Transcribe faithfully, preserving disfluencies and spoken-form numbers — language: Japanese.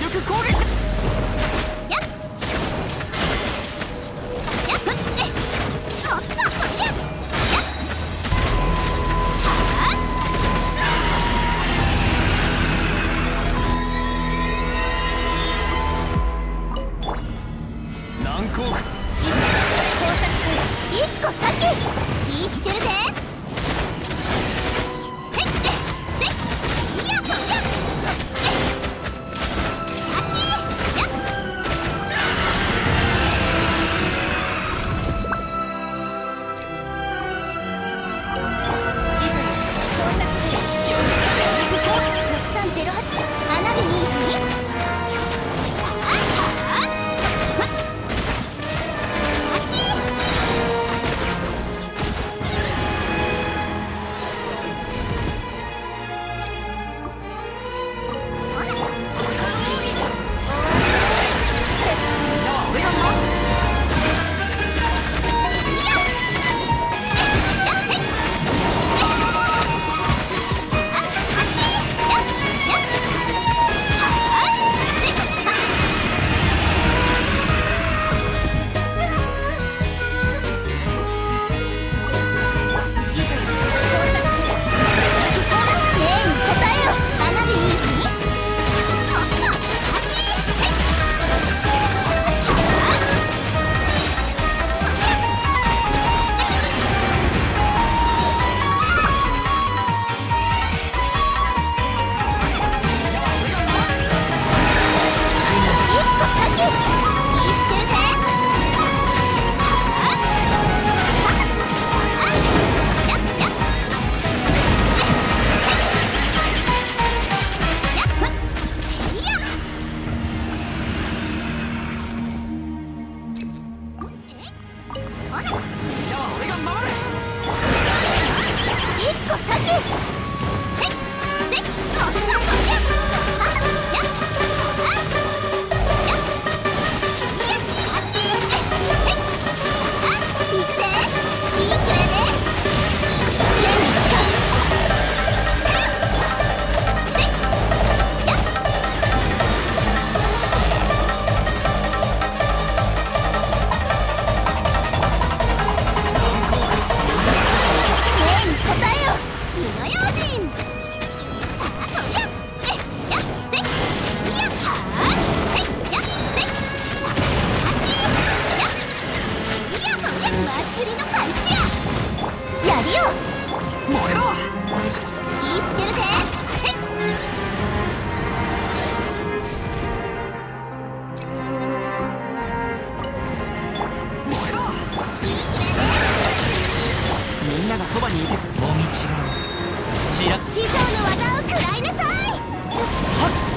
力攻撃。師匠の技を食らいなさい。